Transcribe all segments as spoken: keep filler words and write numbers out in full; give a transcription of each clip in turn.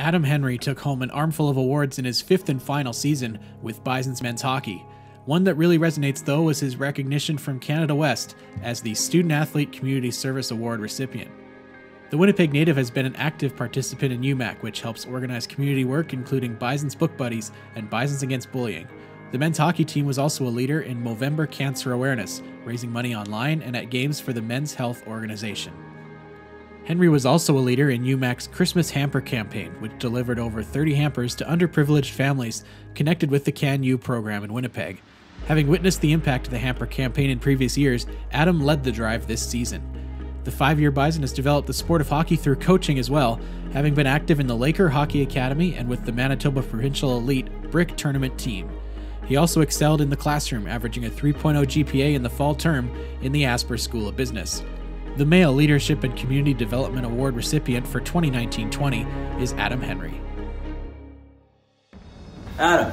Adam Henry took home an armful of awards in his fifth and final season with Bisons men's hockey. One that really resonates, though, was his recognition from Canada West as the Student Athlete Community Service Award recipient. The Winnipeg native has been an active participant in U M A C, which helps organize community work, including Bisons Book Buddies and Bisons Against Bullying. The men's hockey team was also a leader in Movember cancer awareness, raising money online and at games for the Men's Health Organization. Henry was also a leader in U M A C's Christmas Hamper campaign, which delivered over thirty hampers to underprivileged families connected with the CanU program in Winnipeg. Having witnessed the impact of the hamper campaign in previous years, Adam led the drive this season. The five-year Bison has developed the sport of hockey through coaching as well, having been active in the Laker Hockey Academy and with the Manitoba Provincial Elite Brick Tournament team. He also excelled in the classroom, averaging a three point oh G P A in the fall term in the Asper School of Business. The Male Leadership and Community Development Award recipient for twenty nineteen twenty is Adam Henry. Adam,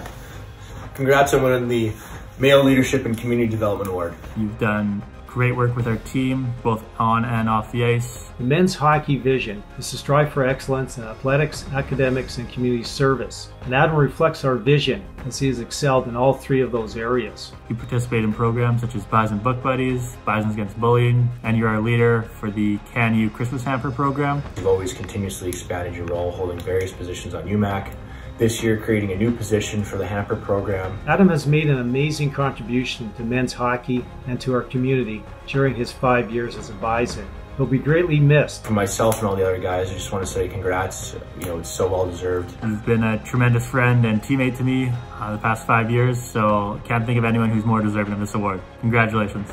congrats on winning the Male Leadership and Community Development Award. You've done great work with our team, both on and off the ice. The men's hockey vision is to strive for excellence in athletics, academics, and community service. And Adam reflects our vision as he has excelled in all three of those areas. You participate in programs such as Bison Book Buddies, Bisons Against Bullying, and you're our leader for the CanU Christmas Hamper program. You've always continuously expanded your role, holding various positions on U M A C. This year, creating a new position for the hamper program. Adam has made an amazing contribution to men's hockey and to our community during his five years as a Bison. He'll be greatly missed. For myself and all the other guys, I just want to say congrats. You know, it's so well deserved. You've been a tremendous friend and teammate to me uh, the past five years, so can't think of anyone who's more deserving of this award. Congratulations.